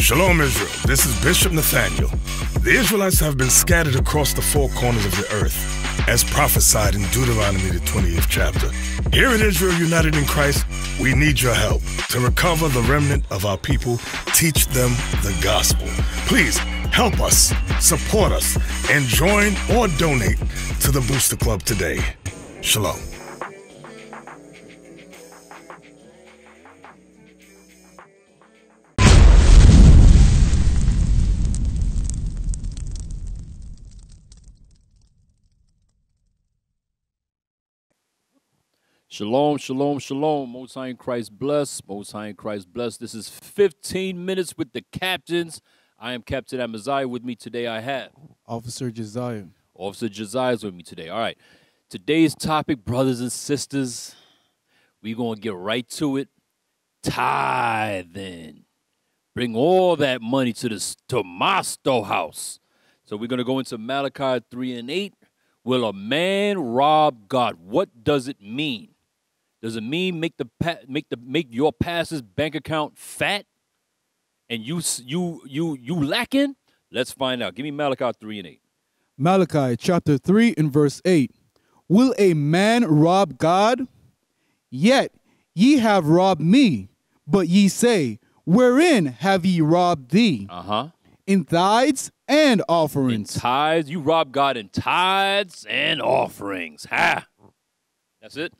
Shalom Israel, this is Bishop Nathanyel. The Israelites have been scattered across the four corners of the earth, as prophesied in Deuteronomy the 20th chapter. Here at Israel United in Christ, we need your help to recover the remnant of our people, teach them the gospel. Please help us, support us, and join or donate to the Booster Club today. Shalom. Shalom, shalom, shalom. Most High in Christ bless. Most High in Christ bless. This is 15 Minutes with the Captains. I am Captain Amaziah. With me today I have Officer Josiah. Officer Josiah is with me today. All right. Today's topic, brothers and sisters, we're going to get right to it. Tithing. Bring all that money to my storehouse. So we're going to go into Malachi 3:8. Will a man rob God? What does it mean? Does it mean make your pastor's bank account fat, and you lacking? Let's find out. Give me Malachi 3:8. Malachi chapter 3 and verse 8. Will a man rob God? Yet ye have robbed me. But ye say, wherein have ye robbed thee? In tithes and offerings. In tithes, you rob God in tithes and offerings. Ha! That's it.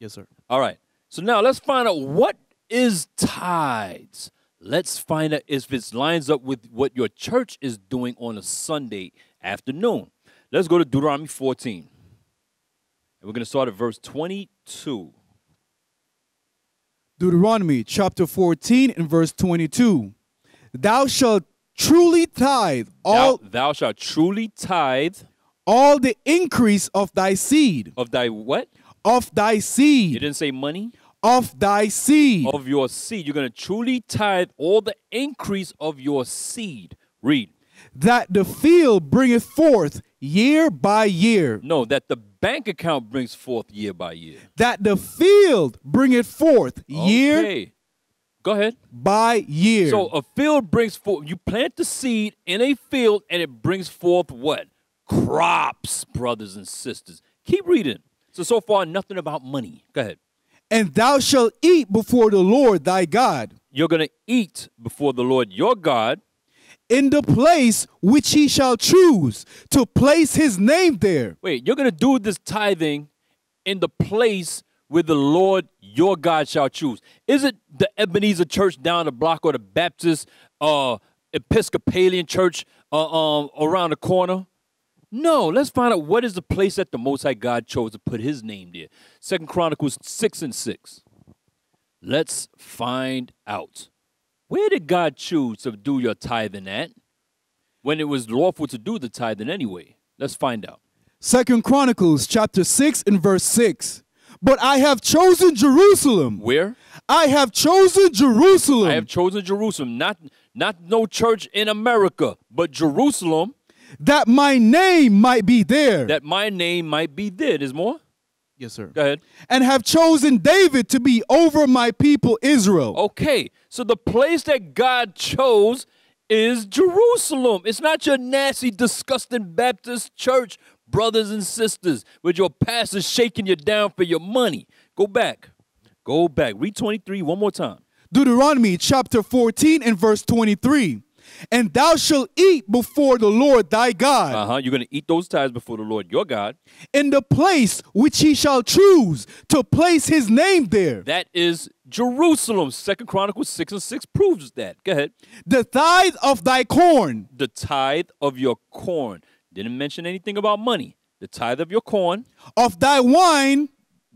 Yes, sir. All right. So now let's find out, what is tithes. Let's find out if it lines up with what your church is doing on a Sunday afternoon. Let's go to Deuteronomy 14. And we're going to start at verse 22. Deuteronomy chapter 14 and verse 22. Thou shalt truly tithe all. Thou shalt truly tithe all the increase of thy seed. Of thy what? Of thy seed. You didn't say money? Of thy seed. Of your seed. You're going to truly tithe all the increase of your seed. Read. That the field bringeth forth year by year. No, that the bank account brings forth year by year. That the field bringeth forth year by year. Go ahead. By year. So a field brings forth, you plant the seed in a field and it brings forth what? Crops, brothers and sisters. Keep reading. So far, nothing about money. Go ahead. And thou shalt eat before the Lord thy God. You're going to eat before the Lord your God. In the place which he shall choose to place his name there. Wait, you're going to do this tithing in the place where the Lord your God shall choose. Is it the Ebenezer Church down the block or the Baptist Episcopalian Church around the corner? No, let's find out what is the place that the Most High God chose to put his name there. 2 Chronicles 6 and 6. Let's find out. Where did God choose to do your tithing at when it was lawful to do the tithing anyway? Let's find out. 2 Chronicles chapter 6 and verse 6. But I have chosen Jerusalem. Where? I have chosen Jerusalem. I have chosen Jerusalem. Not no church in America, but Jerusalem. That my name might be there. That my name might be there. There's more? Yes, sir. Go ahead. And have chosen David to be over my people Israel. Okay. So the place that God chose is Jerusalem. It's not your nasty, disgusting Baptist church, brothers and sisters, with your pastor shaking you down for your money. Go back. Go back. Read 23 one more time. Deuteronomy chapter 14 and verse 23. And thou shalt eat before the Lord thy God. You're going to eat those tithes before the Lord your God. In the place which he shall choose to place his name there. That is Jerusalem. 2 Chronicles 6 and 6 proves that. Go ahead. The tithe of thy corn. The tithe of your corn. Didn't mention anything about money. The tithe of your corn. Of thy wine.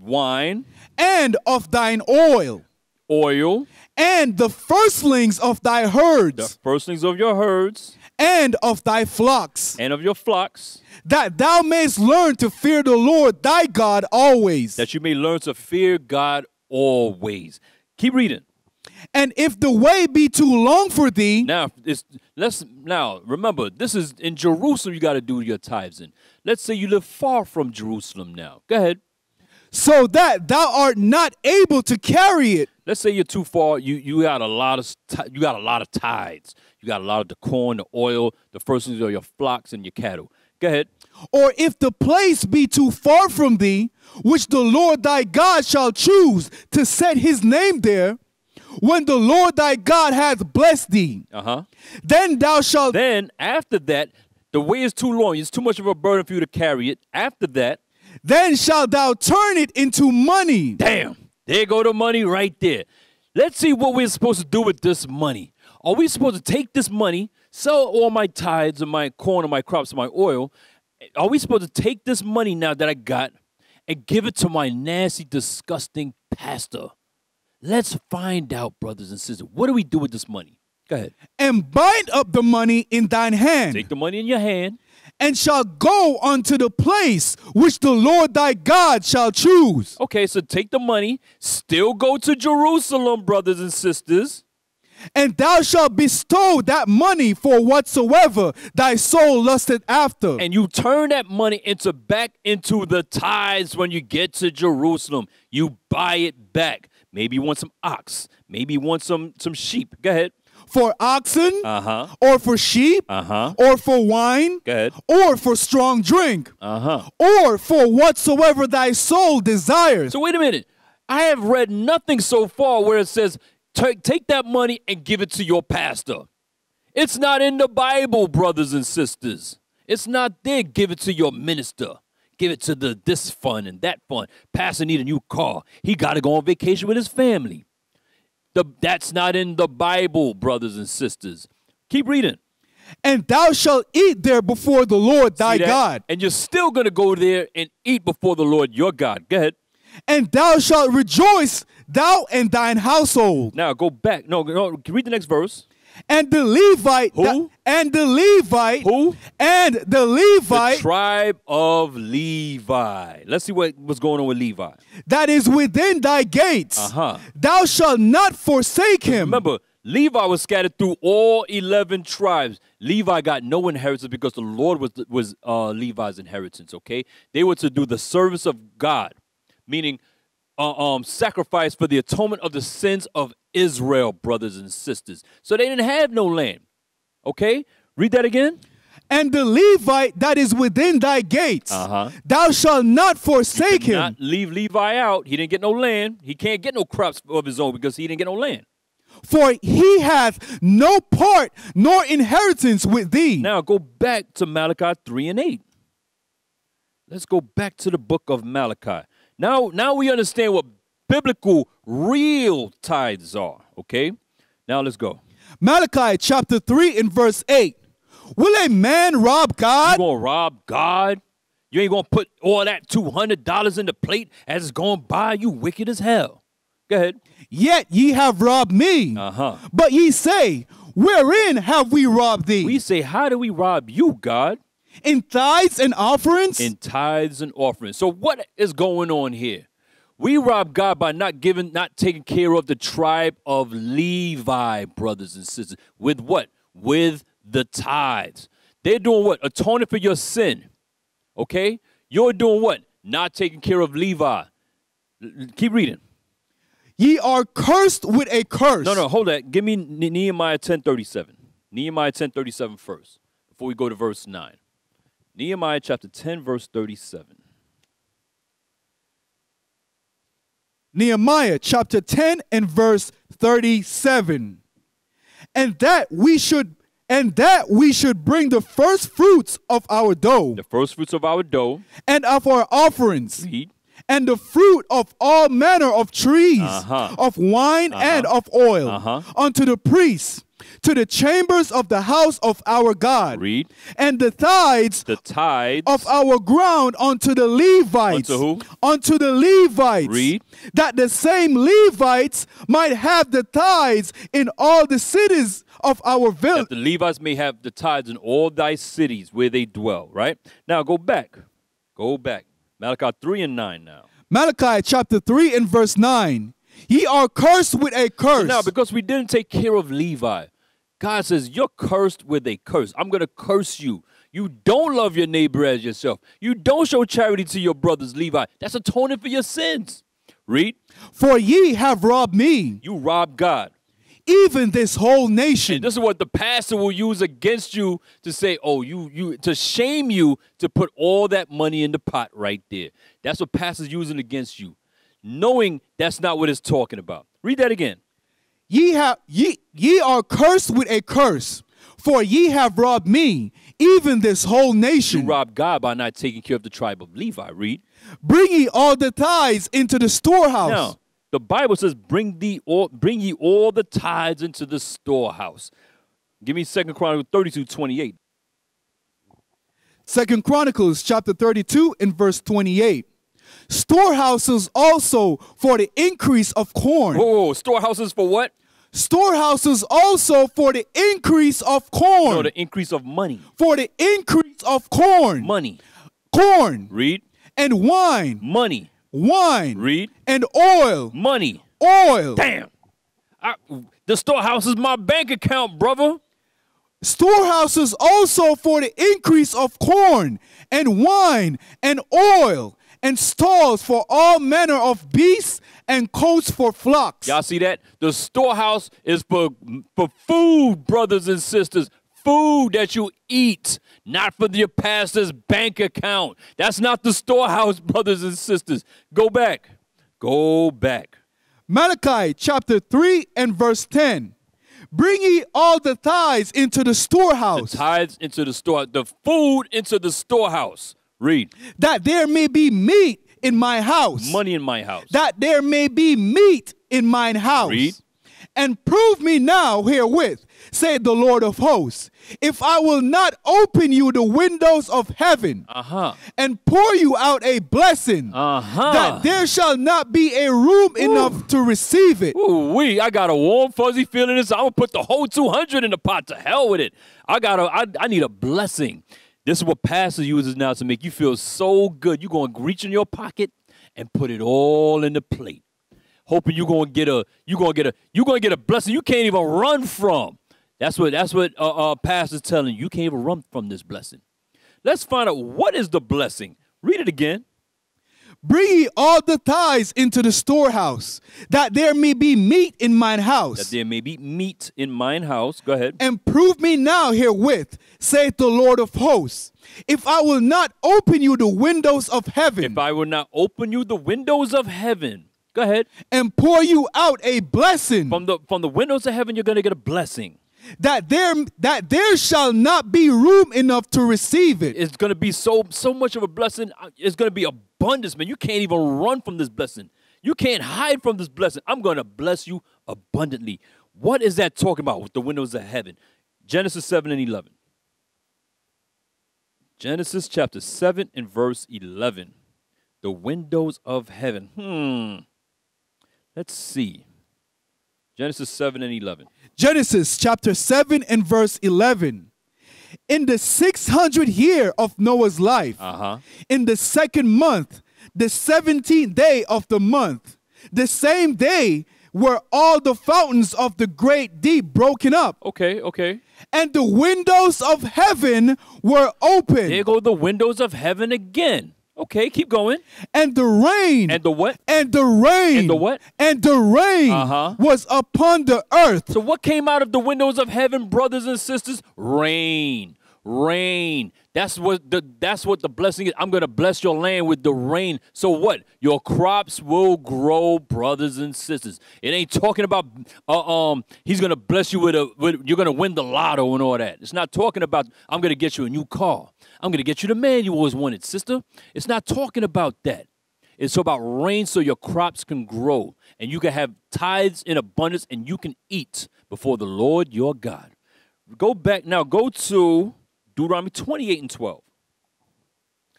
wine, and of thine oil, and the firstlings of thy herds, the firstlings of your herds, and of thy flocks, and of your flocks, that thou mayest learn to fear the Lord thy God always. That you may learn to fear God always. Keep reading. And if the way be too long for thee. Now remember, this is in Jerusalem. You got to do your tithes in. Let's say you live far from Jerusalem now. Go ahead. So that thou art not able to carry it. Let's say you're too far. You got a lot of tithes. You got a lot of the corn, the oil, the firstings of your flocks and your cattle. Go ahead. Or if the place be too far from thee, which the Lord thy God shall choose to set his name there, when the Lord thy God hath blessed thee, then thou shalt. Then after that, the way is too long. It's too much of a burden for you to carry it. After that. Then shalt thou turn it into money. Damn, there go the money right there. Let's see what we're supposed to do with this money. Are we supposed to take this money, sell all my tithes and my corn and my crops and my oil? Are we supposed to take this money now that I got and give it to my nasty, disgusting pastor? Let's find out, brothers and sisters. What do we do with this money? Go ahead. And bind up the money in thine hand. Take the money in your hand. And shall go unto the place which the Lord thy God shall choose. Okay, so take the money, still go to Jerusalem, brothers and sisters. And thou shalt bestow that money for whatsoever thy soul lusteth after. And you turn that money back into the tithes when you get to Jerusalem. You buy it back. Maybe you want some ox. Maybe you want some sheep. Go ahead. For oxen, or for sheep, or for wine, or for strong drink, or for whatsoever thy soul desires. So wait a minute. I have read nothing so far where it says, take that money and give it to your pastor. It's not in the Bible, brothers and sisters. It's not there. Give it to your minister. Give it to this fund and that fund. Pastor need a new car. He got to go on vacation with his family. That's not in the Bible, brothers and sisters. Keep reading. And thou shalt eat there before the Lord thy God. And you're still going to go there and eat before the Lord your God. Go ahead. And thou shalt rejoice, thou and thine household. Now go back. No, read the next verse. And the Levite. Who? And the Levite. Who? And the Levite. The tribe of Levi. Let's see what's going on with Levi. That is within thy gates. Thou shalt not forsake him. Remember, Levi was scattered through all 11 tribes. Levi got no inheritance because the Lord was Levi's inheritance, okay? They were to do the service of God, meaning sacrifice for the atonement of the sins of Israel, brothers and sisters. So they didn't have no land. Okay? Read that again. And the Levite that is within thy gates, thou shalt not forsake him. Not leave Levi out. He didn't get no land. He can't get no crops of his own because he didn't get no land. For he hath no part nor inheritance with thee. Now go back to Malachi 3 and 8. Let's go back to the book of Malachi. Now we understand what biblical real tithes are, okay? Now let's go. Malachi chapter 3 and verse 8. Will a man rob God? You gonna rob God? You ain't gonna put all that $200 in the plate as it's going by? You wicked as hell. Go ahead. Yet ye have robbed me. But ye say, wherein have we robbed thee? We say, how do we rob you, God? In tithes and offerings? In tithes and offerings. So what is going on here? We rob God by not taking care of the tribe of Levi, brothers and sisters. With what? With the tithes. They're doing what? Atoning for your sin. Okay? You're doing what? Not taking care of Levi. Keep reading. Ye are cursed with a curse. No, hold that. Give me Nehemiah 10:37. Nehemiah 10:37 first. Before we go to verse 9. Nehemiah chapter 10, verse 37. Nehemiah chapter 10 and verse 37. And that we should bring the first fruits of our dough. The first fruits of our dough. And of our offerings. Read. and the fruit of all manner of trees, of wine and of oil, unto the priests, to the chambers of the house of our God. Read. And the tithes of our ground unto the Levites. Unto who? Unto the Levites. Read. That the same Levites might have the tithes in all the cities of our village. That the Levites may have the tithes in all thy cities where they dwell. Right? Now go back. Go back. Malachi 3 and 9 now. Malachi chapter 3 and verse 9. Ye are cursed with a curse. So now, because we didn't take care of Levi, God says, you're cursed with a curse. I'm going to curse you. You don't love your neighbor as yourself. You don't show charity to your brothers, Levi. That's atoning for your sins. Read. For ye have robbed me. You robbed God. Even this whole nation. And this is what the pastor will use against you to say, oh, you to shame you to put all that money in the pot right there. That's what pastor's using against you, knowing that's not what it's talking about. Read that again. Ye are cursed with a curse, for ye have robbed me, even this whole nation. You robbed God by not taking care of the tribe of Levi. Read. Bring ye all the tithes into the storehouse. Now, the Bible says, bring ye all the tithes into the storehouse. Give me 2 Chronicles 32, 28. 2 Chronicles chapter 32 and verse 28. Storehouses also for the increase of corn. Oh, storehouses for what? Storehouses also for the increase of corn. No, the increase of money. For the increase of corn. Money. Corn. Read. And wine. Money. Wine. Read. And oil. Money. Oil. Damn. The storehouse is my bank account, brother. Storehouses also for the increase of corn and wine and oil, and stalls for all manner of beasts, and coats for flocks. Y'all see that? The storehouse is for food, brothers and sisters. Food that you eat, not for your pastor's bank account. That's not the storehouse, brothers and sisters. Go back. Go back. Malachi chapter 3 and verse 10. Bring ye all the tithes into the storehouse. The tithes into the storehouse. The food into the storehouse. Read. That there may be meat in my house. Money in my house. That there may be meat in mine house. Read. And prove me now herewith, saith the Lord of hosts, if I will not open you the windows of heaven and pour you out a blessing, that there shall not be a room enough to receive it. Ooh, I got a warm, fuzzy feeling this. I'm going to put the whole 200 in the pot. To hell with it. I need a blessing. This is what pastor uses now to make you feel so good. You're going to reach in your pocket and put it all in the plate, hoping you're going to get a blessing you can't even run from. That's what pastor's telling you. You can't even run from this blessing. Let's find out what is the blessing. Read it again. Bring ye all the tithes into the storehouse, that there may be meat in mine house. That there may be meat in mine house. Go ahead. And prove me now herewith, saith the Lord of hosts, if I will not open you the windows of heaven. If I will not open you the windows of heaven. Go ahead. And pour you out a blessing. From the windows of heaven, you're going to get a blessing. That there shall not be room enough to receive it. It's going to be so much of a blessing. It's going to be abundance, man. You can't even run from this blessing. You can't hide from this blessing. I'm going to bless you abundantly. What is that talking about with the windows of heaven? Genesis 7 and 11. Genesis chapter 7 and verse 11. The windows of heaven. Let's see. Genesis 7 and 11. Genesis chapter 7 and verse 11. In the 600th year of Noah's life, in the second month, the 17th day of the month, the same day were all the fountains of the great deep broken up. Okay, okay. And the windows of heaven were open. There go the windows of heaven again. Okay, keep going. And the rain. And the what? And the rain. And the what? And the rain was upon the earth. So what came out of the windows of heaven, brothers and sisters? Rain. Rain. That's what the blessing is. I'm going to bless your land with the rain. So what? Your crops will grow, brothers and sisters. It ain't talking about he's going to bless you with you're going to win the lotto and all that. It's not talking about I'm going to get you a new car. I'm going to get you the man you always wanted, sister. It's not talking about that. It's about rain so your crops can grow and you can have tithes in abundance and you can eat before the Lord your God. Go back now. Go to Deuteronomy 28 and 12.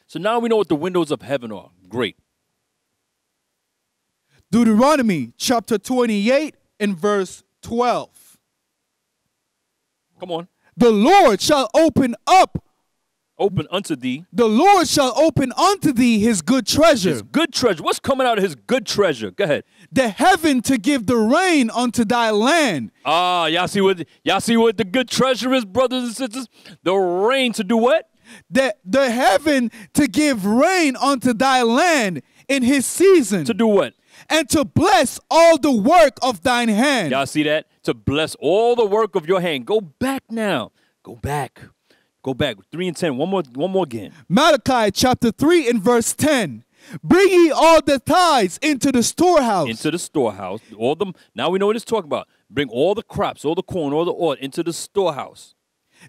So now we know what the windows of heaven are. Great. Deuteronomy chapter 28 and verse 12. Come on. The Lord shall open unto thee. The Lord shall open unto thee his good treasure. His good treasure. What's coming out of his good treasure? Go ahead. The heaven to give the rain unto thy land. Ah, y'all see what the good treasure is, brothers and sisters? The rain to do what? The heaven to give rain unto thy land in his season. To do what? And to bless all the work of thine hand. Y'all see that? To bless all the work of your hand. Go back now. Go back. Go back, 3 and 10, one more again. Malachi chapter 3 and verse 10. Bring ye all the tithes into the storehouse. Into the storehouse. Now we know what it's talking about. Bring all the crops, all the corn, all the oil into the storehouse.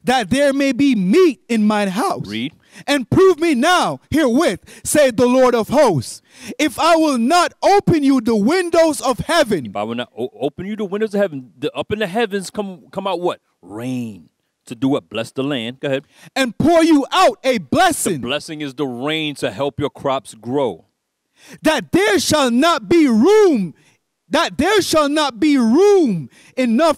That there may be meat in mine house. Read. And prove me now herewith, saith the Lord of hosts, if I will not open you the windows of heaven. If I will not open you the windows of heaven, up in the heavens come out what? Rain. To do what? Bless the land. Go ahead. And pour you out a blessing. The blessing is the rain to help your crops grow. That there shall not be room, enough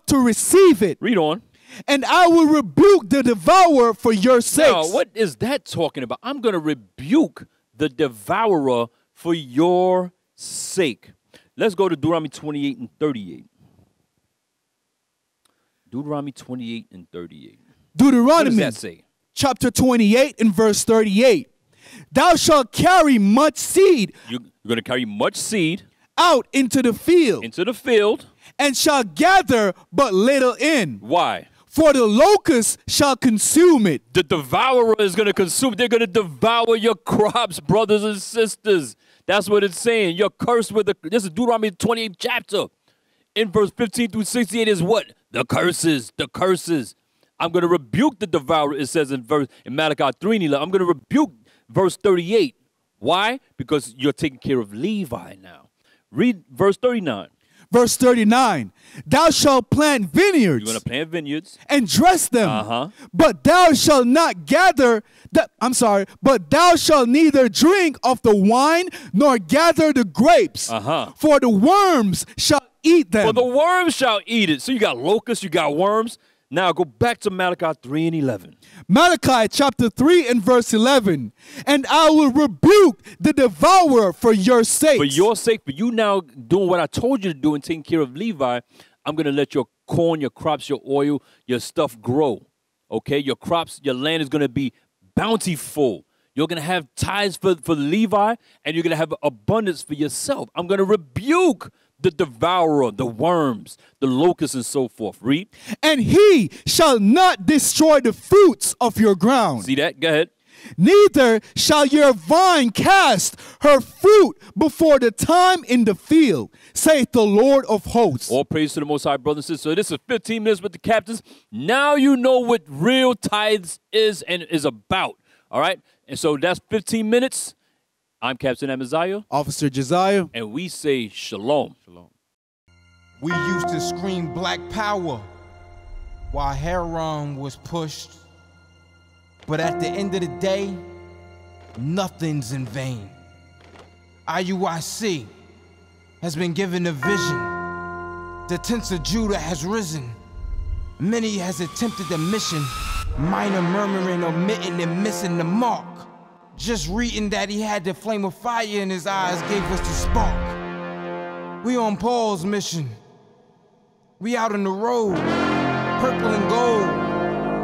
to receive it. Read on. And I will rebuke the devourer for your sakes. Now, what is that talking about? I'm going to rebuke the devourer for your sake. Let's go to Deuteronomy 28 and 38. Deuteronomy 28 and 38. Deuteronomy chapter 28 and verse 38. Thou shalt carry much seed. You're going to carry much seed. Out into the field. Into the field. And shall gather but little in. Why? For the locust shall consume it. The devourer is going to consume. They're going to devour your crops, brothers and sisters. That's what it's saying. You're cursed with the... This is Deuteronomy 28 chapter. In verse 15 through 68 is what? The curses, the curses. I'm going to rebuke the devourer, it says in Malachi 3 and 11. I'm going to rebuke verse 38. Why? Because you're taking care of Levi now. Read verse 39. Verse 39, thou shalt plant vineyards. You're going to plant vineyards. And dress them. But thou shalt not gather, but thou shalt neither drink of the wine nor gather the grapes. For the worms shall eat them. For the worms shall eat it. So you got locusts, you got worms. Now go back to Malachi 3 and 11. Malachi chapter 3 and verse 11. And I will rebuke the devourer for your sake. For your sake, for you now doing what I told you to do and taking care of Levi, I'm going to let your corn, your crops, your oil, your stuff grow. Okay? Your crops, your land is going to be bountiful. You're going to have tithes for Levi, and you're going to have abundance for yourself. I'm going to rebuke the devourer, the worms, the locusts, and so forth. Read. And he shall not destroy the fruits of your ground. See that? Go ahead. Neither shall your vine cast her fruit before the time in the field, saith the Lord of hosts. All praise to the Most High, brothers and sisters. So this is 15 minutes with the captains. Now you know what real tithes is and is about. All right? And so that's 15 minutes. I'm Captain Amaziah. Officer Josiah. And we say shalom. Shalom. We used to scream black power while Haran was pushed. But at the end of the day, nothing's in vain. IUIC has been given a vision. The tents of Judah has risen. Many has attempted the mission, minor murmuring, omitting, and missing the mark. Just reading that he had the flame of fire in his eyes gave us the spark. We on Paul's mission. We out on the road, purple and gold.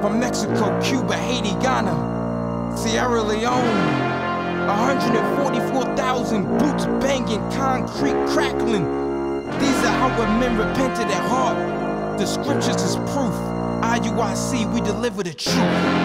From Mexico, Cuba, Haiti, Ghana, Sierra Leone. 144,000 boots banging, concrete crackling. These are how our men repented at heart. The scriptures is proof. IUIC, we deliver the truth.